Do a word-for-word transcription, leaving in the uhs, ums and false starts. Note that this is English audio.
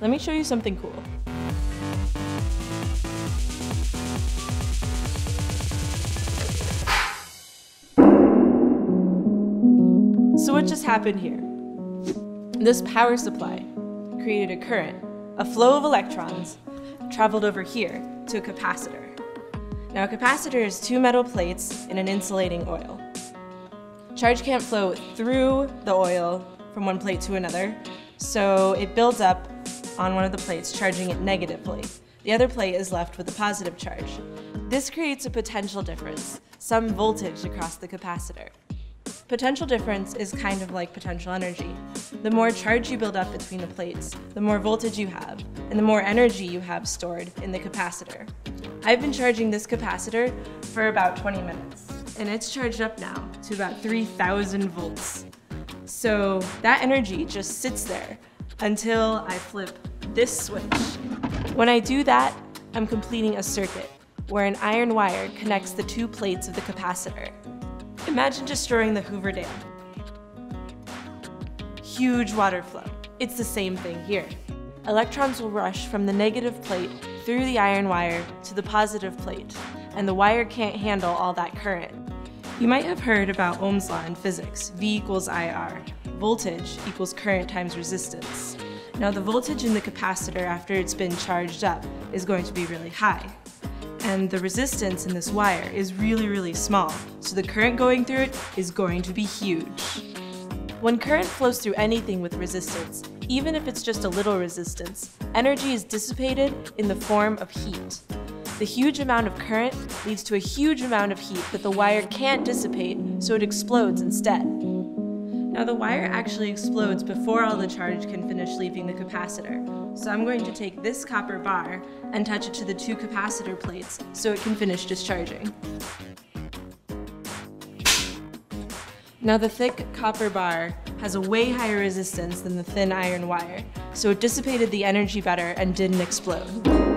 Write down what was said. Let me show you something cool. So what just happened here? This power supply created a current, a flow of electrons, traveled over here to a capacitor. Now a capacitor is two metal plates in an insulating oil. Charge can't flow through the oil from one plate to another, so it builds up on one of the plates, charging it negatively. The other plate is left with a positive charge. This creates a potential difference, some voltage across the capacitor. Potential difference is kind of like potential energy. The more charge you build up between the plates, the more voltage you have, and the more energy you have stored in the capacitor. I've been charging this capacitor for about twenty minutes, and it's charged up now to about three thousand volts. So that energy just sits there until I flip this switch. When I do that, I'm completing a circuit where an iron wire connects the two plates of the capacitor. Imagine destroying the Hoover Dam. Huge water flow. It's the same thing here. Electrons will rush from the negative plate through the iron wire to the positive plate, and the wire can't handle all that current. You might have heard about Ohm's law in physics, V equals I R. Voltage equals current times resistance. Now the voltage in the capacitor after it's been charged up is going to be really high. And the resistance in this wire is really, really small, so the current going through it is going to be huge. When current flows through anything with resistance, even if it's just a little resistance, energy is dissipated in the form of heat. The huge amount of current leads to a huge amount of heat that the wire can't dissipate, so it explodes instead. Now the wire actually explodes before all the charge can finish leaving the capacitor. So I'm going to take this copper bar and touch it to the two capacitor plates so it can finish discharging. Now the thick copper bar has a way higher resistance than the thin iron wire, so it dissipated the energy better and didn't explode.